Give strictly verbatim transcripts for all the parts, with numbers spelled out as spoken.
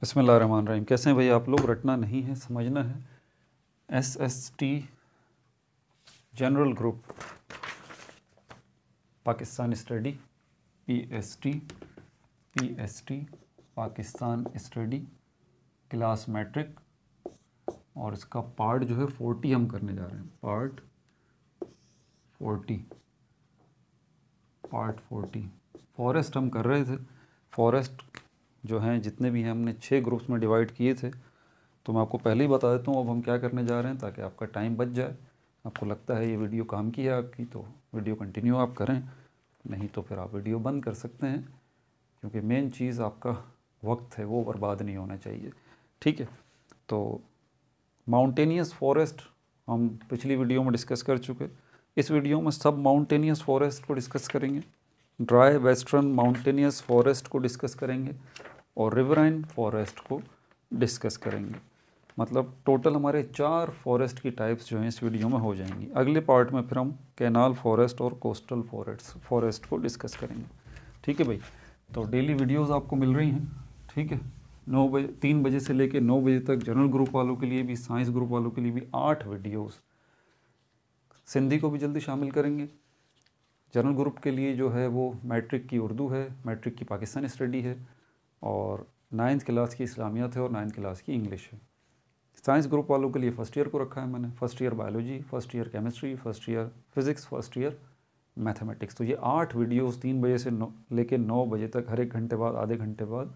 बिस्मिल्लाहिर्रहमानिर्रहीम। कैसे हैं भाई आप लोग? रटना नहीं है, समझना है। S S T general group Pakistan study, P S T P S T Pakistan study, class matric, और इसका पार्ट जो है फोर्टी हम करने जा रहे हैं। Part forty part forty forest हम कर रहे थे। फॉरेस्ट जो हैं जितने भी हैं हमने छः ग्रुप्स में डिवाइड किए थे, तो मैं आपको पहले ही बता देता हूँ अब हम क्या करने जा रहे हैं ताकि आपका टाइम बच जाए। आपको लगता है ये वीडियो काम की है आपकी, तो वीडियो कंटिन्यू आप करें, नहीं तो फिर आप वीडियो बंद कर सकते हैं, क्योंकि मेन चीज़ आपका वक्त है वो बर्बाद नहीं होना चाहिए। ठीक है, तो माउंटेनियस फॉरेस्ट हम पिछली वीडियो में डिस्कस कर चुके, इस वीडियो में सब माउंटेनियस फॉरेस्ट को डिस्कस करेंगे। ड्राई वेस्टर्न माउंटेनियस फॉरेस्ट को डिस्कस करेंगे और रिवराइन फॉरेस्ट को डिस्कस करेंगे। मतलब टोटल हमारे चार फॉरेस्ट की टाइप्स जो हैं इस वीडियो में हो जाएंगी। अगले पार्ट में फिर हम कैनाल फॉरेस्ट और कोस्टल फॉरेस्ट फॉरेस्ट को डिस्कस करेंगे। ठीक है भाई, तो डेली वीडियोस आपको मिल रही हैं। ठीक है, नौ बजे तीन बजे से लेकर नौ बजे तक जनरल ग्रुप वालों के लिए भी, साइंस ग्रुप वालों के लिए भी आठ वीडियोज़। सिंधी को भी जल्दी शामिल करेंगे। जनरल ग्रुप के लिए जो है वो मैट्रिक की उर्दू है, मैट्रिक की पाकिस्तान स्टडी है, और नाइन्थ क्लास की इस्लामियत है और नाइन्थ क्लास की इंग्लिश है। साइंस ग्रुप वालों के लिए फ़र्स्ट ईयर को रखा है मैंने, first year biology, first year chemistry, first year physics, first year mathematics. तो ये आठ वीडियोस तीन बजे से नौ लेकर नौ बजे तक हर एक घंटे बाद, आधे घंटे बाद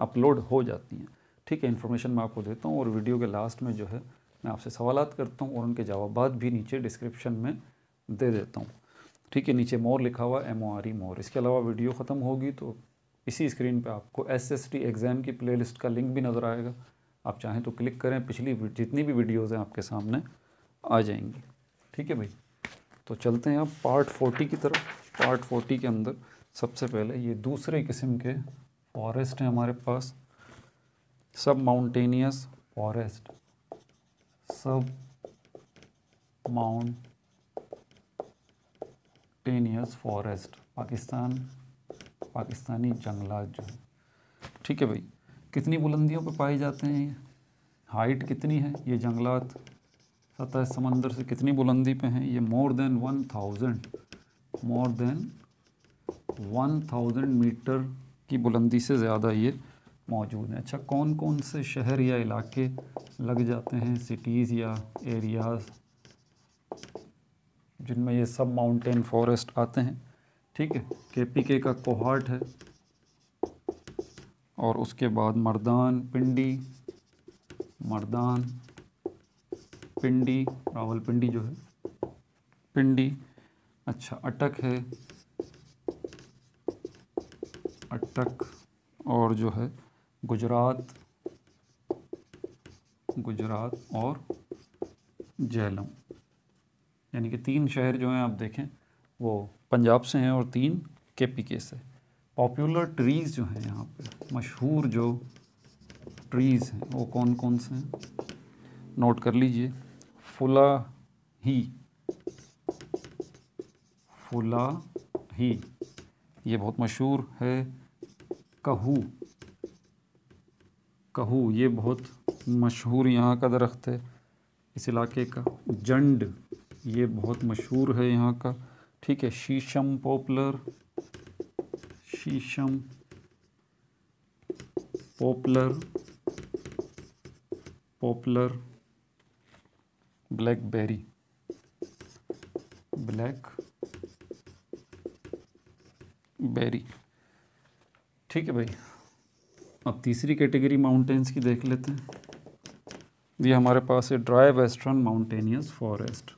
अपलोड हो जाती हैं। ठीक है, इन्फॉर्मेशन मैं आपको देता हूँ और वीडियो के लास्ट में जो है मैं आपसे सवालात करता हूँ और उनके जवाबात भी नीचे डिस्क्रिप्शन में दे देता हूँ। ठीक है, नीचे मोर लिखा हुआ, एम ओ आर ई मोर। इसके अलावा वीडियो ख़त्म होगी तो इसी स्क्रीन पे आपको एस एस टी एग्ज़ाम की प्लेलिस्ट का लिंक भी नज़र आएगा। आप चाहें तो क्लिक करें, पिछली जितनी भी वीडियोज़ हैं आपके सामने आ जाएंगी। ठीक है भाई, तो चलते हैं आप पार्ट फोर्टी की तरफ। पार्ट फोर्टी के अंदर सबसे पहले ये दूसरे किस्म के फॉरेस्ट हैं हमारे पास, सब mountainous forest. Sub mountainous forest Pakistan, Pakistani जंगलात जो है। ठीक है भाई, कितनी बुलंदियों पे पाए जाते हैं ये, हाइट कितनी है ये जंगलात, सतह समंदर से कितनी बुलंदी पे हैं ये। More than one thousand more than one thousand metre की बुलंदी से ज़्यादा ये मौजूद हैं। अच्छा, कौन कौन से शहर या इलाके लग जाते हैं, सिटीज़ या एरियाज़ जिनमें ये सब माउंटेन फॉरेस्ट आते हैं। ठीक है, के पी के का कोहाट है, और उसके बाद मर्दान, पिंडी, मर्दान पिंडी रावलपिंडी जो है पिंडी। अच्छा, अटक है, अटक, और जो है गुजरात, गुजरात और झेलम। यानी कि तीन शहर जो हैं आप देखें वो पंजाब से हैं और तीन के पी के से। पॉपुलर ट्रीज़ जो हैं यहाँ पे, मशहूर जो ट्रीज़ हैं वो कौन कौन से हैं नोट कर लीजिए। फुलाही, फुलाही ये बहुत मशहूर है। कहू, कहू ये बहुत मशहूर यहाँ का दरख्त है इस इलाके का। जंड ये बहुत मशहूर है यहाँ का। ठीक है, शीशम पॉपुलर, शीशम poplar poplar blackberry, black berry. ठीक है भाई, अब तीसरी कैटेगरी माउंटेन्स की देख लेते हैं। ये हमारे पास है dry western mountainous forest,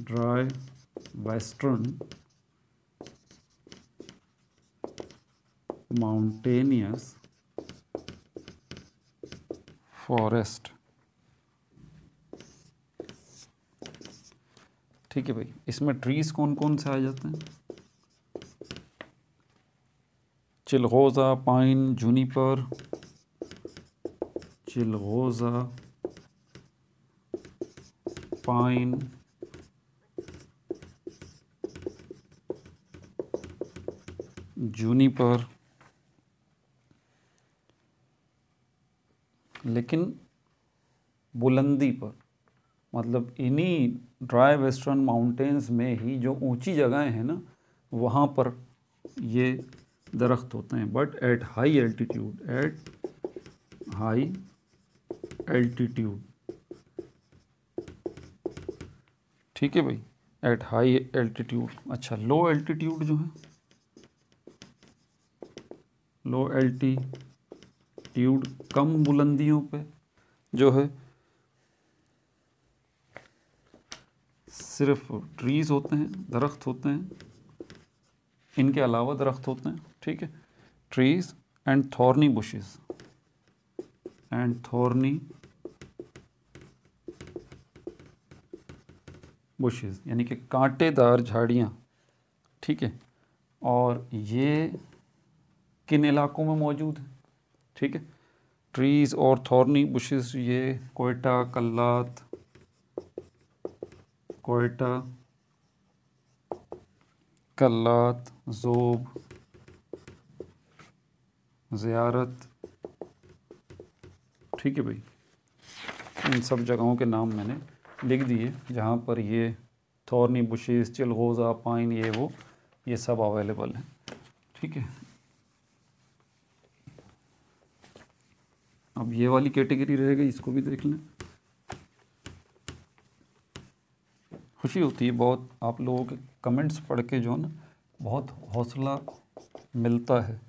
dry western mountainous forest. ठीक है भाई, इसमें ट्रीज कौन कौन से आ जाते हैं? चिलगोजा, पाइन, जूनिपर, चिलगोजा, पाइन, जूनिपर, लेकिन बुलंदी पर, मतलब इन्हीं ड्राई वेस्टर्न माउंटेंस में ही जो ऊंची जगहें हैं ना, वहाँ पर ये दरख्त होते हैं, but at high altitude, at high altitude. ठीक है भाई, एट हाई एल्टीट्यूड। अच्छा, लो एल्टीट्यूड जो है, लो एल्टीट्यूड कम बुलंदियों पे जो है सिर्फ ट्रीज़ होते हैं, दरख्त होते हैं, इनके अलावा दरख्त होते हैं। ठीक है, trees and thorny bushes, and thorny bushes यानी कि कांटेदार झाड़ियाँ। ठीक है, और ये किन इलाकों में मौजूद है? ठीक है, ट्रीज़ और थॉर्नी बुशेस ये क्वेटा, कलात, क्वेटा, कलात, ज़ोब, ज़ियारत। ठीक है भाई, इन सब जगहों के नाम मैंने लिख दिए जहाँ पर ये थॉर्नी बुशेस, चिलगोज़ा, पाइन, ये वो ये सब अवेलेबल हैं। ठीक है, अब ये वाली कैटेगरी रह गई, इसको भी देख लें। खुशी होती है बहुत आप लोगों के कमेंट्स पढ़ के, जो ना बहुत हौसला मिलता है।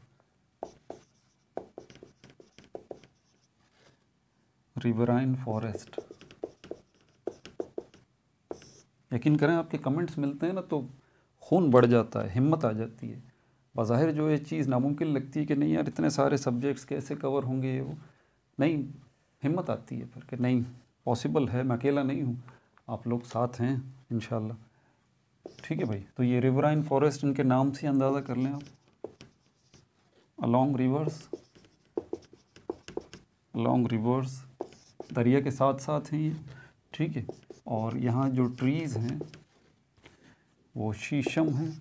रिवराइन फॉरेस्ट, यकीन करें आपके कमेंट्स मिलते हैं ना तो खून बढ़ जाता है, हिम्मत आ जाती है। बज़ाहिर जो ये चीज़ नामुमकिन लगती है कि नहीं यार इतने सारे सब्जेक्ट्स कैसे कवर होंगे, वो नहीं, हिम्मत आती है फिर कि नहीं पॉसिबल है, मैं अकेला नहीं हूँ, आप लोग साथ हैं इंशाल्लाह। ठीक है भाई, तो ये रिवराइन फॉरेस्ट, इनके नाम से अंदाज़ा कर लें आप, अलोंग रिवर्स, अलोंग रिवर्स, दरिया के साथ साथ हैं ये। ठीक है, और यहाँ जो ट्रीज़ हैं वो शीशम है,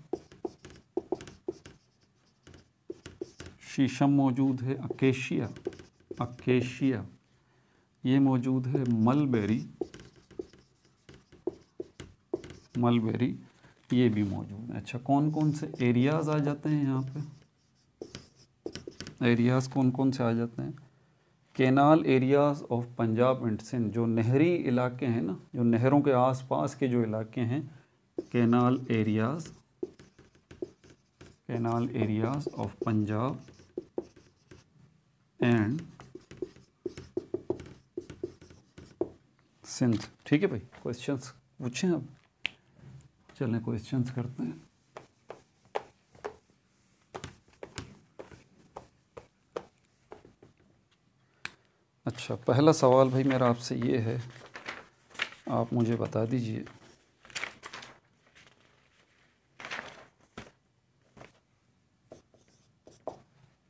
शीशम मौजूद है, अकेशिया, अकेशिया ये मौजूद है, मलबेरी, मलबेरी ये भी मौजूद है। अच्छा, कौन कौन से एरियाज़ आ जाते हैं यहाँ पे, एरियाज़ कौन कौन से आ जाते हैं? Canal areas of Punjab and Sindh, जो नहरी इलाके हैं ना, जो नहरों के आसपास के जो इलाके हैं, canal areas, canal areas of Punjab and Sindh. ठीक है भाई, क्वेश्चंस पूछें अब, चलें क्वेश्चंस करते हैं। अच्छा, पहला सवाल भाई मेरा आपसे ये है, आप मुझे बता दीजिए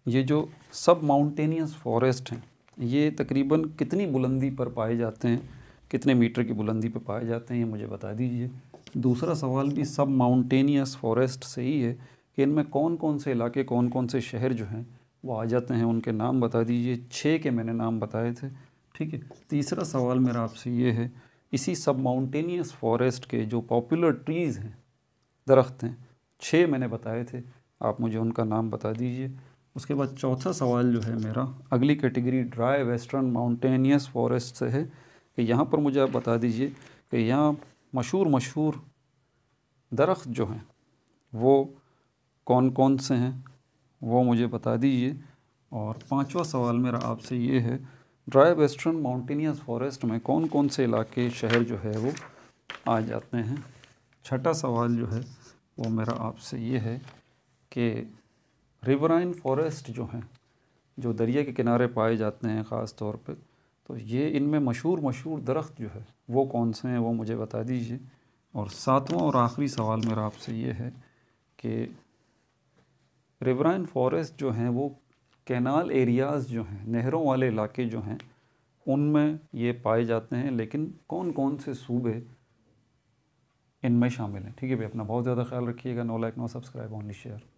ये जो सब माउंटेनियस फॉरेस्ट हैं ये तकरीबन कितनी बुलंदी पर पाए जाते हैं, कितने मीटर की बुलंदी पर पाए जाते हैं, ये मुझे बता दीजिए। दूसरा सवाल भी सब माउंटेनियस फॉरेस्ट से ही है कि इनमें कौन कौन से इलाके, कौन कौन से शहर जो हैं वो आ जाते हैं, उनके नाम बता दीजिए। छः के मैंने नाम बताए थे। ठीक है, तीसरा सवाल मेरा आपसे ये है, इसी सब माउंटेनियस फॉरेस्ट के जो पॉपुलर ट्रीज़ हैं, दरख्त हैं, छः मैंने बताए थे, आप मुझे उनका नाम बता दीजिए। उसके बाद चौथा सवाल जो है मेरा, अगली category dry western mountainous forest से है कि यहाँ पर मुझे आप बता दीजिए कि यहाँ मशहूर मशहूर दरख्त जो हैं वो कौन कौन से हैं, वो मुझे बता दीजिए। और पांचवा सवाल मेरा आपसे ये है, ड्राई वेस्टर्न माउंटेनियस फॉरेस्ट में कौन कौन से इलाके, शहर जो है वो आ जाते हैं। छठा सवाल जो है वो मेरा आपसे ये है कि रिवराइन फॉरेस्ट जो हैं, जो दरिया के किनारे पाए जाते हैं ख़ास तौर पे, तो ये इनमें मशहूर मशहूर दरख्त जो है वो कौन से हैं, वो मुझे बता दीजिए। और सातवां और आखिरी सवाल मेरा आपसे ये है कि रिवराइन फॉरेस्ट जो हैं वो कैनाल एरियाज़ जो हैं, नहरों वाले इलाके जो हैं, उनमें ये पाए जाते हैं, लेकिन कौन कौन से सूबे इनमें शामिल हैं। ठीक है भाई, अपना बहुत ज़्यादा ख्याल रखिएगा। No like, no subscribe, only share.